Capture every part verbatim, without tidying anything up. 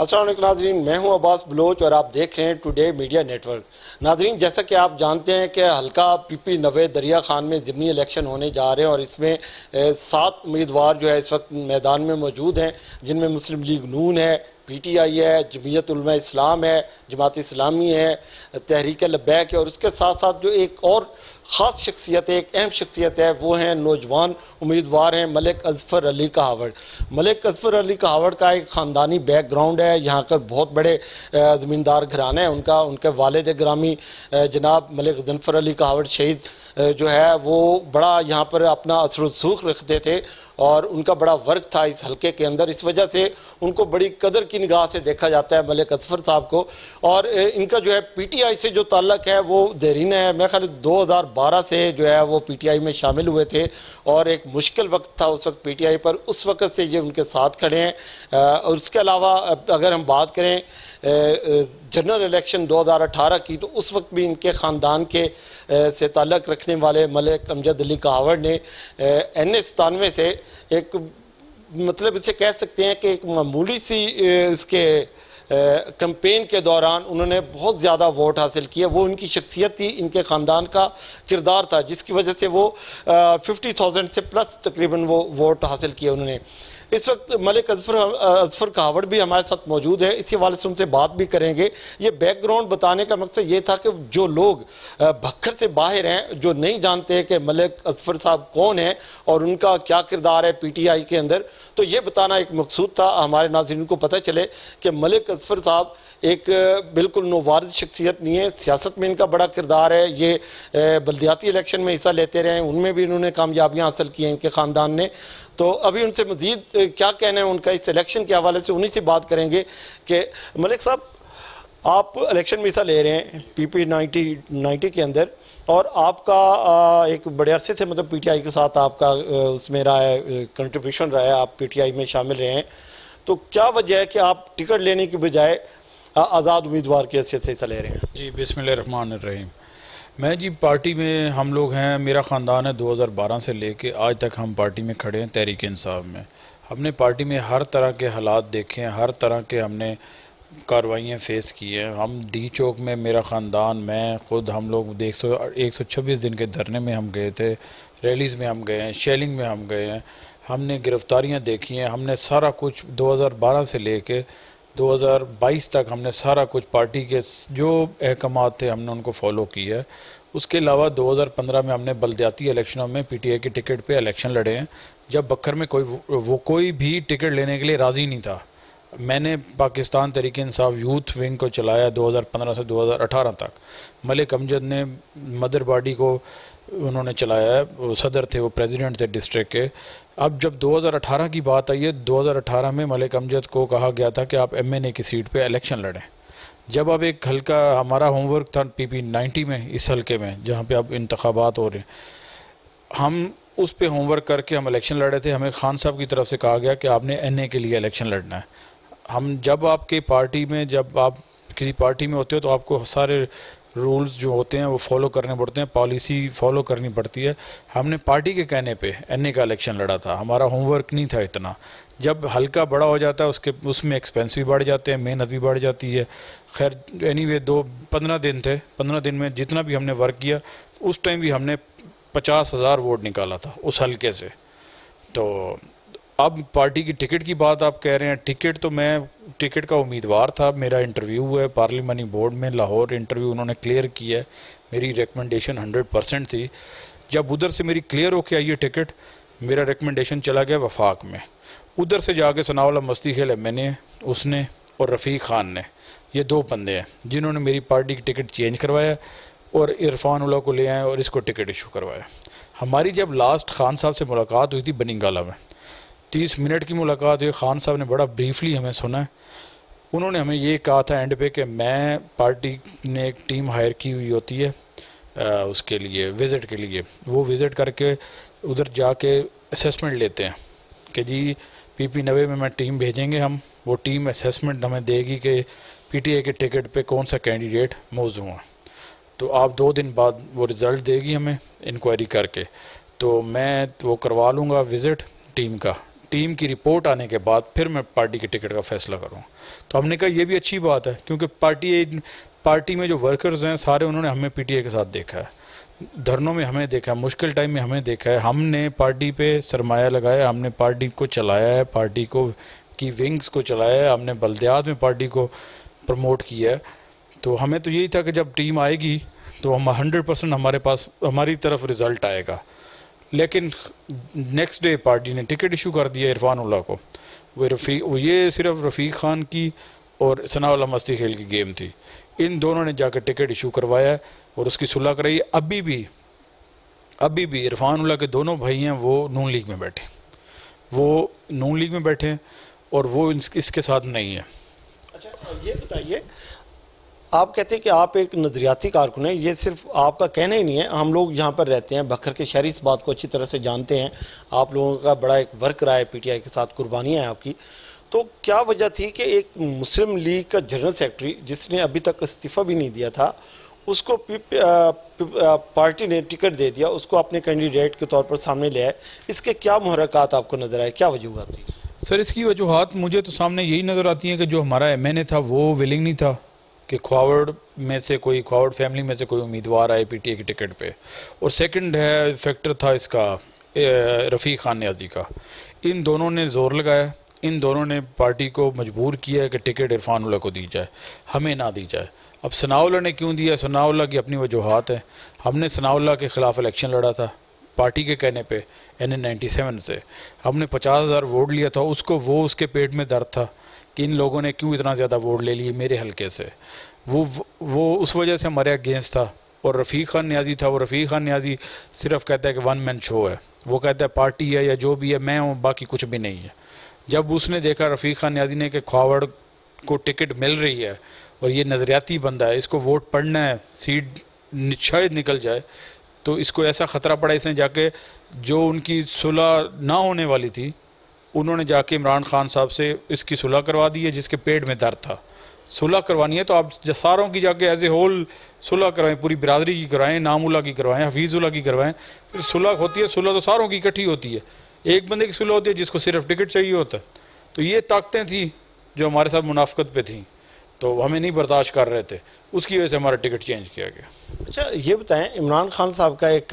अस्सलाम वालेकुम नाज़रीन, मैं हूं अब्बास बलोच और आप देख रहे हैं टुडे मीडिया नेटवर्क। नाज़रीन, जैसा कि आप जानते हैं कि हल्का पी पी नब्बे दरिया खान में ज़िमनी इलेक्शन होने जा रहे हैं और इसमें सात उम्मीदवार जो है इस वक्त मैदान में मौजूद हैं, जिनमें मुस्लिम लीग नून है, पी टी आई है, जमीयत उलमा इस्लाम है, जमात-ए-इस्लामी है, तहरीक-ए-लब्बैक है और उसके साथ साथ जो एक और ख़ास शख्सियत है, एक अहम शख्सियत है, वो हैं नौजवान उम्मीदवार हैं मलिक अजफ़र अली कहावड़। मलिक अजफ़र अली कहावड़ का एक ख़ानदानी बैकग्राउंड है, यहाँ का बहुत बड़े ज़मींदार घराना है उनका। उनके वालिद ग्रामी जनाब मलिक अजफ़र अली कहावड़ शहीद जो है वो बड़ा यहाँ पर अपना असर रसूख रखते थे और उनका बड़ा वर्क था इस हलके के अंदर। इस वजह से उनको बड़ी कदर की निगाह से देखा जाता है मलिक अजफ़र साहब को। और इनका जो है पी टी आई से जो ताल्लक है वो देरीना है। मेरे ख्याल दो हज़ार बारह से जो है वो पी टी आई में शामिल हुए थे और एक मुश्किल वक्त था उस वक्त पी टी आई पर, उस वक्त से ये उनके साथ खड़े हैं। और उसके अलावा अगर हम बात करें जनरल इलेक्शन दो हज़ार अठारह की, तो उस वक्त भी इनके ख़ानदान के से ताल्लक़ रखने वाले मलिक अमजद अली कहावड़ ने एन ए सतानवे से एक, मतलब इसे कह सकते हैं कि एक मामूली सी इसके कैंपेन के दौरान उन्होंने बहुत ज़्यादा वोट हासिल किए। वो उनकी शख्सियत थी, इनके ख़ानदान का किरदार था, जिसकी वजह से वो फिफ्टी थाउजेंड से प्लस तकरीबन वो वोट हासिल किए उन्होंने। इस वक्त मलिक अजफ़र अजफ़र कहावड़ भी हमारे साथ मौजूद है, इसी हवाले से उनसे बात भी करेंगे। ये बैकग्राउंड बताने का मकसद ये था कि जो लोग भक्खर से बाहर हैं, जो नहीं जानते कि मलिक अजफ़र साहब कौन हैं और उनका क्या किरदार है पी टी आई के अंदर, तो ये बताना एक मकसूद था। हमारे नाज़रीन को पता चले कि मलिक अजफ़र साहब एक बिल्कुल नौवारिस शख्सियत नहीं है, सियासत में इनका बड़ा किरदार है। ये बल्दियाती इलेक्शन में हिस्सा लेते रहे, उनमें भी इन्होंने कामयाबियाँ हासिल की हैं इनके ख़ानदान ने। तो अभी उनसे मज़ीद क्या कहना है उनका इस इलेक्शन के हवाले से, उन्हीं से बात करेंगे। कि मलिक साहब, आप इलेक्शन में हिस्सा ले रहे हैं पी पी नाइन्टी के अंदर और आपका एक बड़े अरसे से, मतलब पी टी आई के साथ आपका उसमें रहा है, कंट्रीब्यूशन रहा है, आप पी टी आई में शामिल रहे हैं, तो क्या वजह है कि आप टिकट लेने की बजाय आज़ाद उम्मीदवार की हैसियत से हिस्सा ले रहे हैं? जी, बिस्मिल्लाहिर्रहमानिर्रहीम। मैं जी पार्टी में, हम लोग हैं, मेरा ख़ानदान है, दो हज़ार बारह से लेके आज तक हम पार्टी में खड़े हैं। तहरीक इंसाफ में हमने पार्टी में हर तरह के हालात देखे हैं, हर तरह के हमने कार्रवाइयाँ फ़ेस की हैं। हम डी चौक में, मेरा ख़ानदान, मैं खुद, हम लोग एक सौ एक सौ छब्बीस दिन के धरने में हम गए थे, रैलीज़ में हम गए हैं, शेलिंग में हम गए हैं, हमने गिरफ़्तारियाँ देखी हैं, हमने सारा कुछ दो हज़ार बारह से ले कर दो हज़ार बाईस तक हमने सारा कुछ पार्टी के जो अहकाम थे हमने उनको फॉलो किया है। उसके अलावा दो हज़ार पंद्रह में हमने बलदियाती इलेक्शनों में पी टी आई की टिकट पे इलेक्शन लड़े हैं, जब बखर में कोई वो कोई भी टिकट लेने के लिए राज़ी नहीं था। मैंने पाकिस्तान तहरीक इंसाफ यूथ विंग को चलाया दो हज़ार पंद्रह से दो हज़ार अठारह तक। मलिक अमजद ने मदर बॉडी को उन्होंने चलाया है, वो सदर थे, वो प्रेसिडेंट थे डिस्ट्रिक्ट के। अब जब दो हज़ार अठारह की बात आई है, दो हज़ार अठारह में मलिक अमजद को कहा गया था कि आप एम एन ए की सीट पे इलेक्शन लड़ें। जब अब एक हल्का, हमारा होमवर्क था पी पी नाइन्टी में, इस हल्के में जहाँ पे अब इंतखाबात हो रहे हैं, हम उस पे होमवर्क करके हम इलेक्शन लड़े थे। हमें खान साहब की तरफ से कहा गया कि आपने एन ए के लिए इलेक्शन लड़ना है। हम जब आपके पार्टी में, जब आप किसी पार्टी में होते हो तो आपको सारे रूल्स जो होते हैं वो फॉलो करने पड़ते हैं, पॉलिसी फॉलो करनी पड़ती है। हमने पार्टी के कहने पे एन ए का इलेक्शन लड़ा था, हमारा होमवर्क नहीं था इतना। जब हल्का बड़ा हो जाता है उसके उसमें एक्सपेंस भी बढ़ जाते हैं, मेहनत भी बढ़ जाती है। खैर एनीवे, दो पंद्रह दिन थे, पंद्रह दिन में जितना भी हमने वर्क किया, उस टाइम भी हमने पचास हज़ार वोट निकाला था उस हल्के से। तो अब पार्टी की टिकट की बात आप कह रहे हैं, टिकट तो मैं टिकट का उम्मीदवार था, मेरा इंटरव्यू हुआ है पार्लिमानी बोर्ड में लाहौर, इंटरव्यू उन्होंने क्लियर किया है, मेरी रिकमेंडेशन हंड्रेड परसेंट थी। जब उधर से मेरी क्लियर होके आई है टिकट, मेरा रिकमेंडेशन चला गया वफाक में, उधर से जाके सनाउल्लाह मस्ती खेले मैंने, उसने और रफ़ी ख़ान ने, ये दो बंदे हैं जिन्होंने मेरी पार्टी की टिकट चेंज करवाया और इरफानुल्लाह को ले आए और इसको टिकट इशू करवाया। हमारी जब लास्ट खान साहब से मुलाकात हुई थी बनिंगाला में, तीस मिनट की मुलाकात हुई, खान साहब ने बड़ा ब्रीफली हमें सुना है। उन्होंने हमें ये कहा था एंड पे कि मैं, पार्टी ने एक टीम हायर की हुई होती है आ, उसके लिए विज़िट के लिए, वो विज़िट करके उधर जाके असेसमेंट लेते हैं कि जी पीपी नब्बे में मैं टीम भेजेंगे हम, वो टीम असेसमेंट हमें देगी कि पी टी आई के टिकट पर कौन सा कैंडिडेट मौजूद है, तो आप दो दिन बाद वो रिज़ल्ट देगी हमें इंक्वायरी करके, तो मैं वो करवा लूँगा विज़िट टीम का टीम की रिपोर्ट आने के बाद फिर मैं पार्टी की टिकट का फैसला करूँ। तो हमने कहा यह भी अच्छी बात है, क्योंकि पार्टी पार्टी में जो वर्कर्स हैं सारे उन्होंने हमें पीटीआई के साथ देखा है, धरनों में हमें देखा है, मुश्किल टाइम में हमें देखा है, हमने पार्टी पे सरमाया लगाया, हमने पार्टी को चलाया है, पार्टी को की विंग्स को चलाया है, हमने बल्दियात में पार्टी को प्रमोट किया है। तो हमें तो यही था कि जब टीम आएगी तो हम हंड्रेड परसेंट हमारे पास हमारी तरफ रिज़ल्ट आएगा। लेकिन नेक्स्ट डे पार्टी ने टिकट इशू कर दिया इरफानुल्लाह को। वो रफ़ी वो ये सिर्फ रफ़ी ख़ान की और सनाउल्लाह मस्ती खेल की गेम थी, इन दोनों ने जाकर टिकट इशू करवाया और उसकी सुलह कराई। अभी भी अभी भी इरफानुल्लाह के दोनों भाई हैं वो नून लीग में बैठे वो नून लीग में बैठे हैं और वो इसके साथ नहीं है। अच्छा ये बताइए, आप कहते हैं कि आप एक नज़रियाती कारकुन हैं, ये सिर्फ आपका कहना ही नहीं है, हम लोग यहाँ पर रहते हैं, बखर के शहरी इस बात को अच्छी तरह से जानते हैं, आप लोगों का बड़ा एक वर्क रहा है पीटीआई के साथ, कुर्बानियाँ हैं आपकी। तो क्या वजह थी कि एक मुस्लिम लीग का जनरल सेक्रेटरी जिसने अभी तक इस्तीफ़ा भी नहीं दिया था, उसको पार्टी ने टिकट दे दिया, उसको अपने कैंडिडेट के तौर पर सामने ले आए? इसके क्या मुहरक़ात आपको नज़र आए, क्या वजूहत थी? सर इसकी वजूहत मुझे तो सामने यही नज़र आती है कि जो हमारा एम एन ए था वो विलिंग नहीं था कि ख्वावड़ में से कोई ख्वावड़ फैमिली में से कोई उम्मीदवार आए पीटीए की टिकट पे। और सेकंड है फैक्टर था इसका रफ़ी ख़ान नियाज़ी का, इन दोनों ने ज़ोर लगाया, इन दोनों ने पार्टी को मजबूर किया है कि टिकट इरफानुल्लाह को दी जाए, हमें ना दी जाए। अब सनाउल्लाह ने क्यों दिया, सनाउल्लाह की अपनी वजूहत है। हमने सनाउल्लाह के ख़िलाफ़ इलेक्शन लड़ा था पार्टी के कहने पे एन ए नाइन्टी सेवन से, हमने पचास हज़ार वोट लिया था, उसको वो उसके पेट में दर्द था कि इन लोगों ने क्यों इतना ज़्यादा वोट ले लिए मेरे हलके से, वो वो उस वजह से हमारे अगेंस्ट था। और रफ़ी ख़ान नियाज़ी था, वो रफ़ी ख़ान नियाज़ी सिर्फ कहता है कि वन मैन शो है, वो कहता है पार्टी है या जो भी है मैं हूँ, बाकी कुछ भी नहीं है। जब उसने देखा रफ़ी ख़ान नियाज़ी ने कि ख्वावड़ को टिकट मिल रही है और ये नज़रियाती बंदा है, इसको वोट पड़ना है, सीट शायद निकल जाए, तो इसको ऐसा ख़तरा पड़ा, इसने जाके जो उनकी सुलह ना होने वाली थी उन्होंने जाके इमरान खान साहब से इसकी सुलह करवा दी है, जिसके पेट में दर्द था। सुलह करवानी है तो आप सारों की जाके एज ए होल सुलह करवाएं, पूरी बिरादरी की करवाएं, नामुल्ला की करवाएं, हफीज़ुल्ला की करवाएं। फिर सुलह होती है, सुलह तो सारों की इकट्ठी होती है, एक बंदे की सुलह होती है जिसको सिर्फ टिकट चाहिए होता है। तो ये ताकतें थी जो हमारे साथ मुनाफकत पे थी, तो हमें नहीं बर्दाश्त कर रहे थे, उसकी वजह से हमारा टिकट चेंज किया गया। अच्छा ये बताएं, इमरान खान साहब का एक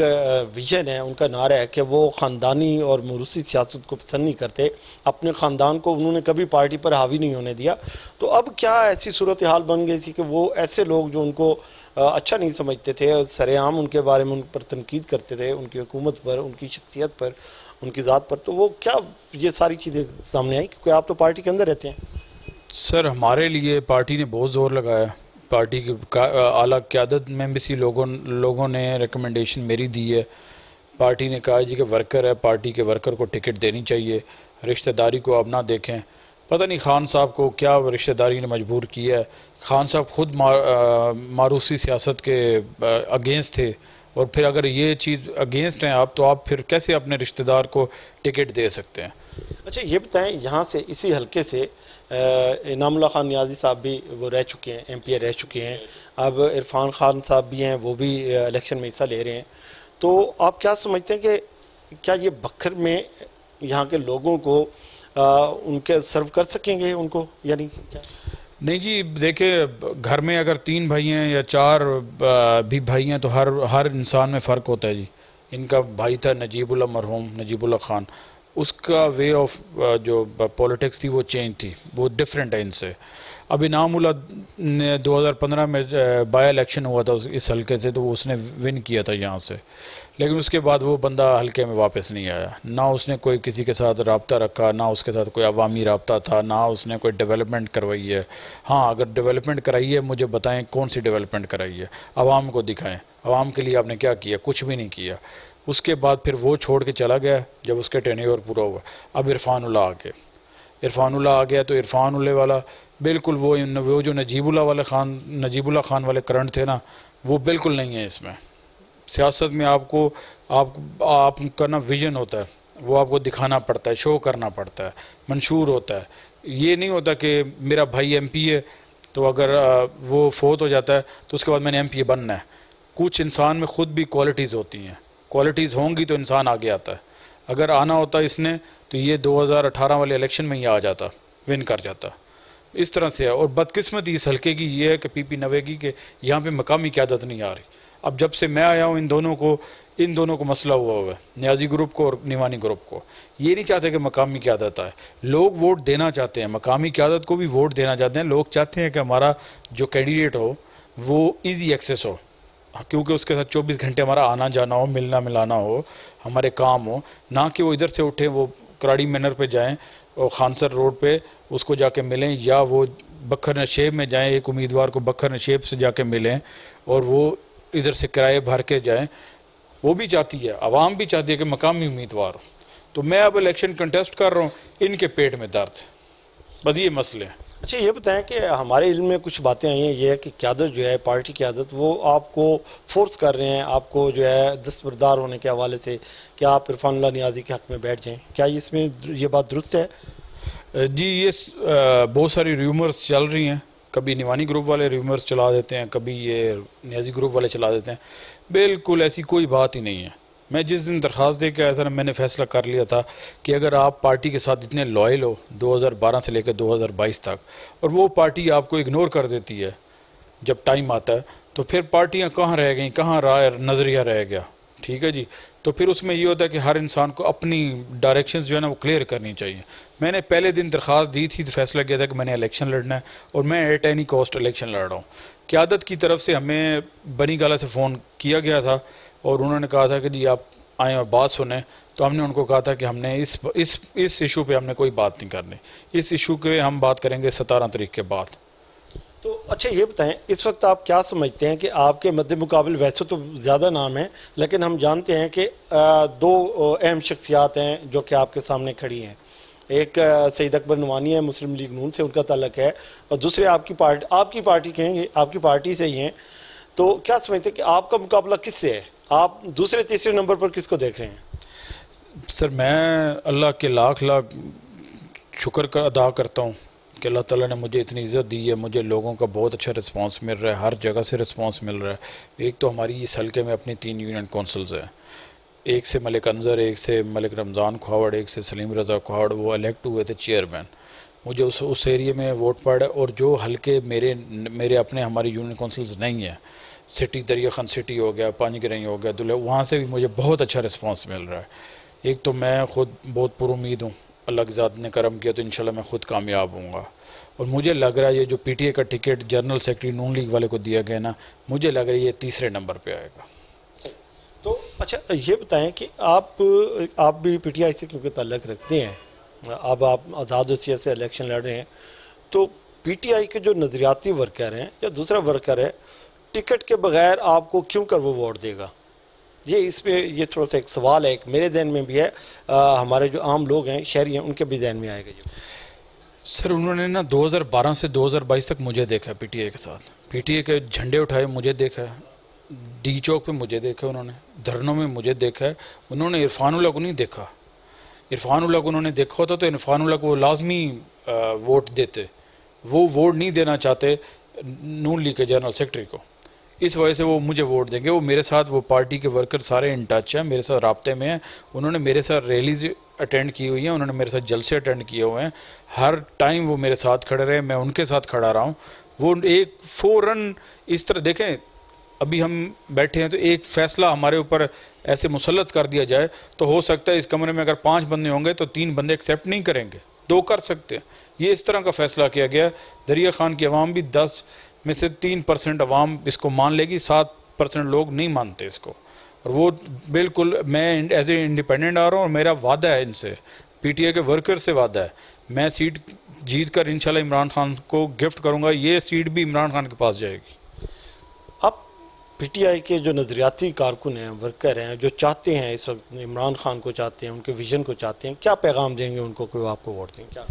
विजन है, उनका नारा है कि वो ख़ानदानी और मरूसी सियासत को पसंद नहीं करते, अपने ख़ानदान को उन्होंने कभी पार्टी पर हावी नहीं होने दिया। तो अब क्या ऐसी सूरत हाल बन गई थी कि वो ऐसे लोग जो उनको अच्छा नहीं समझते थे, सरेआम उनके बारे में उन पर तनकीद करते थे, उनकी हुकूमत पर, उनकी शख्सियत पर, उनकी ज़ात पर, तो वो क्या ये सारी चीज़ें सामने आई, क्योंकि आप तो पार्टी के अंदर रहते हैं? सर हमारे लिए पार्टी ने बहुत ज़ोर लगाया, पार्टी की आला क़यादत में भी सी लोगों लोगों ने रिकमेंडेशन मेरी दी है, पार्टी ने कहा जी कि वर्कर है, पार्टी के वर्कर को टिकट देनी चाहिए, रिश्तेदारी को आप ना देखें। पता नहीं खान साहब को क्या रिश्तेदारी ने मजबूर किया है, खान साहब खुद मारूसी सियासत के अगेंस्ट थे, और फिर अगर ये चीज़ अगेंस्ट हैं आप, तो आप फिर कैसे अपने रिश्तेदार को टिकट दे सकते हैं? अच्छा ये बताएं, यहाँ से इसी हलके से इनामुल्लाह खान नियाज़ी साहब भी वो रह चुके हैं, एम पी ए रह चुके हैं, अब इरफान खान साहब भी हैं, वो भी इलेक्शन में हिस्सा ले रहे हैं। तो आप क्या समझते हैं कि क्या ये बखर में यहाँ के लोगों को आ, उनके सर्व कर सकेंगे उनको, यानी क्या? नहीं जी देखिए, घर में अगर तीन भाई हैं या चार भी भाई हैं तो हर हर इंसान में फ़र्क होता है जी। इनका भाई था नजीबुल्ला, मरहूम नजीबुल्ला खान, उसका वे ऑफ जो पॉलिटिक्स थी वो चेंज थी, वो डिफरेंट है इनसे। अब इनामुल्लाह ने दो हज़ार पंद्रह में बाय इलेक्शन हुआ था इस हलके से, तो उसने विन किया था यहाँ से, लेकिन उसके बाद वो बंदा हलके में वापस नहीं आया, ना उसने कोई किसी के साथ रब्ता रखा, ना उसके साथ कोई अवामी रब्ता था, ना उसने कोई डेवलपमेंट करवाई है। हाँ अगर डेवलपमेंट कराई है मुझे बताएं कौन सी डेवलपमेंट कराई है, आवाम को दिखाएँ आवाम के लिए आपने क्या किया, कुछ भी नहीं किया। उसके बाद फिर वो छोड़ के चला गया जब उसके टेन्योर पूरा हुआ। अब इरफानुल्लाह आ गए, इरफानुल्लाह आ गया तो इरफानुल्लाह वाला बिल्कुल वो वो जो नजीबुल्लाह वाले खान नजीबुल्लाह खान वाले करंट थे ना, वो बिल्कुल नहीं है इसमें। सियासत में आपको आप आपका ना विजन होता है, वो आपको दिखाना पड़ता है, शो करना पड़ता है, मंशूर होता है। ये नहीं होता कि मेरा भाई एम पी है तो अगर वो फोत हो जाता है तो उसके बाद मैंने एम पी बनना है। कुछ इंसान में ख़ुद भी क्वालिटीज़ होती हैं, क्वालिटीज़ होंगी तो इंसान आगे आता है। अगर आना होता इसने तो ये दो हज़ार अठारह वाले इलेक्शन में ही आ जाता, विन कर जाता। इस तरह से है। और बदकिस्मती इस हल्के की ये है कि पी पी नवेगी के यहाँ पे मकामी क़यादत नहीं आ रही। अब जब से मैं आया हूँ इन दोनों को इन दोनों को मसला हुआ हुआ है, न्याजी ग्रुप को और निवानी ग्रुप को। ये नहीं चाहते कि मकामी क़यादत आए, लोग वोट देना चाहते हैं, मकामी क़यादत को भी वोट देना चाहते हैं। लोग चाहते हैं कि हमारा जो कैंडिडेट हो वो ईजी एक्सेस हो, क्योंकि उसके साथ चौबीस घंटे हमारा आना जाना हो, मिलना मिलाना हो, हमारे काम हो, ना कि वो इधर से उठे वो कराड़ी मैनर पे जाएं और खानसर रोड पे उसको जाके मिलें, या वो बखर नशेब में जाएं, एक उम्मीदवार को बखर नशेब से जाके मिलें और वो इधर से किराए भर के जाएं। वो भी चाहती है, आवाम भी चाहती है कि मकामी उम्मीदवार हो। तो मैं अब इलेक्शन कंटेस्ट कर रहा हूँ, इनके पेट में दर्द, बस ये मसले हैं। अच्छा, ये बताएं कि हमारे इल्म में कुछ बातें आई हैं, ये है कि क़यादत जो है, पार्टी क़यादत वो आपको फोर्स कर रहे हैं, आपको जो है दस्तबरदार होने के हवाले से, क्या आप इरफानुल्लाह नियाज़ी के हक़ में बैठ जाएं, क्या इसमें ये बात दुरुस्त है? जी, ये बहुत सारी रूमर्स चल रही हैं, कभी निवानी ग्रुप वाले रूमर्स चला देते हैं, कभी ये नियाज़ी ग्रुप वाले चला देते हैं। बिल्कुल ऐसी कोई बात ही नहीं है। मैं जिस दिन दरख्वास्त दे के आया था ना, मैंने फैसला कर लिया था कि अगर आप पार्टी के साथ इतने लॉयल हो दो हज़ार बारह से लेकर दो हज़ार बाईस तक, और वो पार्टी आपको इग्नोर कर देती है जब टाइम आता है, तो फिर पार्टियां कहाँ रह गई, कहाँ राय नज़रिया रह गया। ठीक है जी। तो फिर उसमें ये होता है कि हर इंसान को अपनी डायरेक्शंस जो है ना वो क्लियर करनी चाहिए। मैंने पहले दिन दरख्वास्त दी थी तो फैसला किया था कि मैंने इलेक्शन लड़ना है और मैं एट एनी कॉस्ट इलेक्शन लड़ रहा हूँ। क़यादत की तरफ से हमें बनी गाला से फ़ोन किया गया था और उन्होंने कहा था कि जी आप आएँ और बात सुने, तो हमने उनको कहा था कि हमने इस इस इस इशू पे हमने कोई बात नहीं करनी, इस इशू के हम बात करेंगे सत्रह तारीख के बाद। तो अच्छा, ये बताएं इस वक्त आप क्या समझते हैं कि आपके मद्दे मुकाबल वैसे तो ज़्यादा नाम हैं, लेकिन हम जानते हैं कि दो अहम शख्सियात हैं जो कि आपके सामने खड़ी हैं, एक सैयद अकबर नवानी है, मुस्लिम लीग नून से उनका ताल्लुक़ है, और दूसरे आपकी पार्टी आपकी पार्टी कहेंगे आपकी पार्टी से ही हैं। तो क्या समझते हैं कि आपका मुकाबला किससे है, आप दूसरे तीसरे नंबर पर किसको देख रहे हैं? सर, मैं अल्लाह के लाख लाख शुक्र का अदा करता हूँ कि अल्लाह ताला ने मुझे इतनी इज़्ज़त दी है, मुझे लोगों का बहुत अच्छा रिस्पांस मिल रहा है, हर जगह से रिस्पांस मिल रहा है। एक तो हमारी इस हल्के में अपनी तीन यूनियन कौंसल्स हैं, एक से मलिक अंजर, एक से मलिक रमज़ान खावड़, एक से सलीम रज़ा खावड़, वो इलेक्ट हुए थे चेयरमैन। मुझे उस उस एरिया में वोट पड़ा, और जो हल्के मेरे मेरे अपने हमारी यूनियन कौंसल्स नहीं हैं, सिटी दरिया खान सिटी हो गया, पानी गिरई हो गया, दुल्हे, वहाँ से भी मुझे बहुत अच्छा रिस्पांस मिल रहा है। एक तो मैं ख़ुद बहुत पुरुमीद हूँ, अल्लाह की ज़ात ने करम किया तो इंशाल्लाह मैं ख़ुद कामयाब हूँगा। और मुझे लग रहा है ये जो पीटीआई का ticket general secretary Noon league वाले को दिया गया ना, मुझे लग रहा है ये तीसरे नंबर पर आएगा। तो अच्छा, ये बताएँ कि आप आप भी पीटीआई से क्योंकि ताल्लुक़ रखते हैं, अब आप आज़ाद हसिया से इलेक्शन लड़ रहे हैं, तो पीटीआई के जो नज़रियाती वर्कर हैं या दूसरा वर्कर है, टिकट के बगैर आपको क्यों कर वो वोट देगा? ये इस पर ये थोड़ा सा एक सवाल है, एक मेरे ज़हन में भी है, आ, हमारे जो आम लोग हैं, शहरी हैं, उनके भी ज़हन में आएगा ये। सर, उन्होंने ना दो हज़ार बारह से दो हज़ार बाईस तक मुझे देखा है पीटीआई के साथ, पीटीआई के झंडे उठाए मुझे देखा है, डी चौक पे मुझे देखा है उन्होंने, धरनों में मुझे देखा है उन्होंने। इरफानुल्लाह को नहीं देखा, इरफानुल्लाह को उन्होंने देखा होता तो इरफानुल्लाह को लाजमी वोट देते, वो वोट नहीं देना चाहते नून लीग के जनरल सेक्रेटरी को, इस वजह से वो मुझे वोट देंगे। वो मेरे साथ, वो पार्टी के वर्कर सारे इन टच हैं, मेरे साथ राब्ते में हैं, उन्होंने मेरे साथ रैलीज अटेंड की हुई हैं, उन्होंने मेरे साथ जलसे अटेंड किए हुए हैं, हर टाइम वो मेरे साथ खड़े रहे, मैं उनके साथ खड़ा रहा हूँ। वो एक फ़ौरन इस तरह देखें, अभी हम बैठे हैं तो एक फ़ैसला हमारे ऊपर ऐसे मुसलत कर दिया जाए तो हो सकता है इस कमरे में अगर पाँच बंदे होंगे तो तीन बंदे एक्सेप्ट नहीं करेंगे, दो कर सकते हैं, ये इस तरह का फ़ैसला किया गया। दरिया खान की आवाम भी दस में से तीन परसेंट अवाम इसको मान लेगी, सात परसेंट लोग नहीं मानते इसको, और वो बिल्कुल मैं एज ए इंडिपेंडेंट आ रहा हूँ और मेरा वादा है इनसे, पीटीआई के वर्कर से वादा है, मैं सीट जीत कर इंशाल्लाह इमरान खान को गिफ्ट करूँगा, ये सीट भी इमरान खान के पास जाएगी। अब पीटीआई के जो नज़रियाती कारकुन हैं, वर्कर हैं, जो चाहते हैं इस वक्त इमरान खान को चाहते हैं, उनके विजन को चाहते हैं, क्या पैगाम देंगे उनको, कोई आपको वोट देंगे क्या?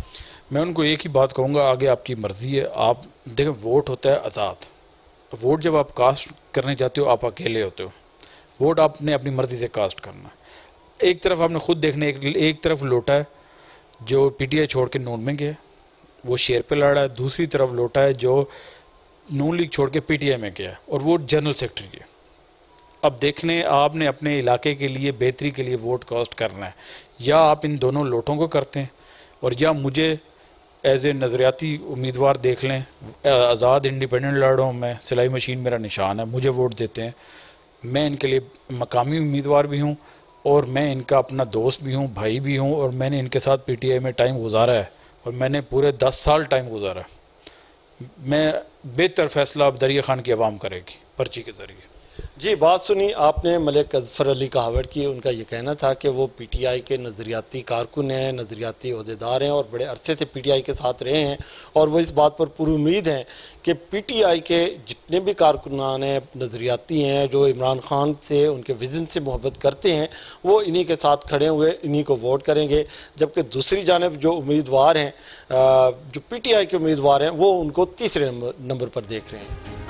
मैं उनको एक ही बात कहूँगा, आगे आपकी मर्ज़ी है। आप देखें, वोट होता है आज़ाद, वोट जब आप कास्ट करने जाते हो आप अकेले होते हो, वोट आपने अपनी मर्ज़ी से कास्ट करना। एक तरफ आपने ख़ुद देखने एक, एक तरफ लोटा है जो पीटीआई छोड़ के नून में गया, वो शेर पे लड़ा है, दूसरी तरफ लोटा है जो नून लीग छोड़ के पीटीआई में गया और वो जनरल सेक्रेटरी है। अब देखने आपने अपने इलाके के लिए, बेहतरी के लिए वोट कास्ट करना है, या आप इन दोनों लोटों को करते हैं और या मुझे एज ए नज़रियाती उम्मीदवार देख लें, आज़ाद इंडिपेंडेंट लड़ रहा हूँ मैं, सिलाई मशीन मेरा निशान है, मुझे वोट देते हैं, मैं इनके लिए मकामी उम्मीदवार भी हूँ और मैं इनका अपना दोस्त भी हूँ, भाई भी हूँ और मैंने इनके साथ पी टी आई में टाइम गुजारा है और मैंने पूरे दस साल टाइम गुजारा है। मैं बेहतर फ़ैसला अब दरिया ख़ान की आवाम करेगी पर्ची के ज़रिए। जी, बात सुनी आपने मलिक अजफ़र अली कावड़ की। उनका ये कहना था कि वो पी टी आई के नज़रियाती कारकुन हैं, नज़रियाती अहदेदार हैं और बड़े अरसे से पी टी आई के साथ रहे हैं और वो इस बात पर पूरी उम्मीद हैं कि पी टी आई के जितने भी कारकुनान हैं, नज़रियाती हैं, जो इमरान खान से, उनके विज़न से मोहब्बत करते हैं, वो इन्हीं के साथ खड़े हुए इन्हीं को वोट करेंगे। जबकि दूसरी जानब जो उम्मीदवार हैं, जो पी टी आई के उम्मीदवार हैं, वो उनको तीसरे नंबर पर देख रहे हैं।